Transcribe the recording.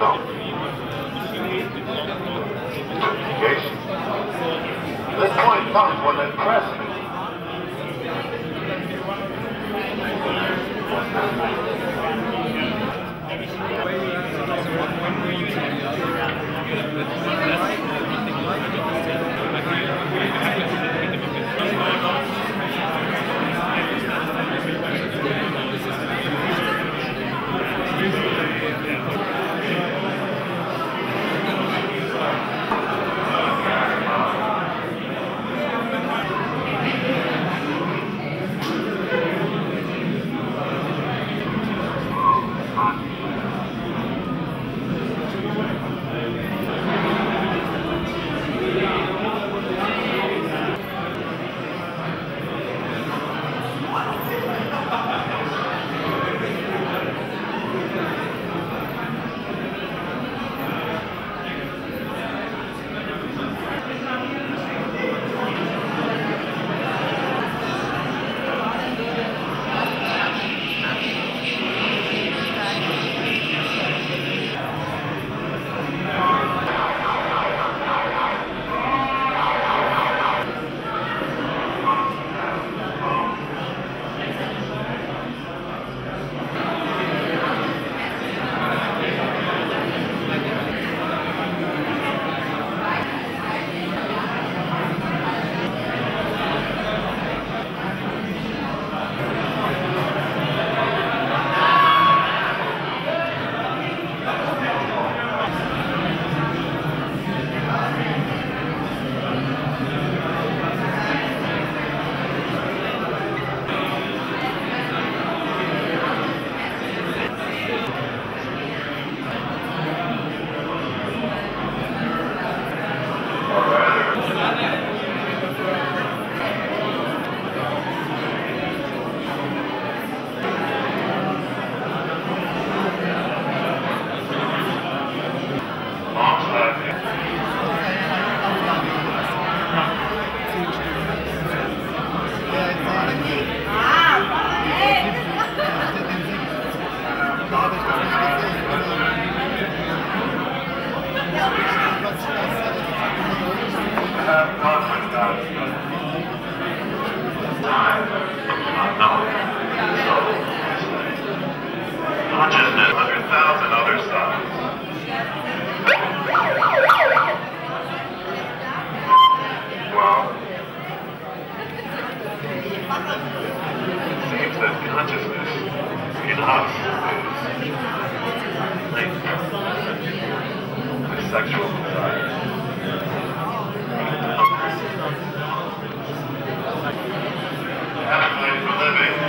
long. Communication. This point comes when they press me. Consciousness, 100,000 other stars. Well, it seems that consciousness in us is linked with sexual desire. Halfway for living.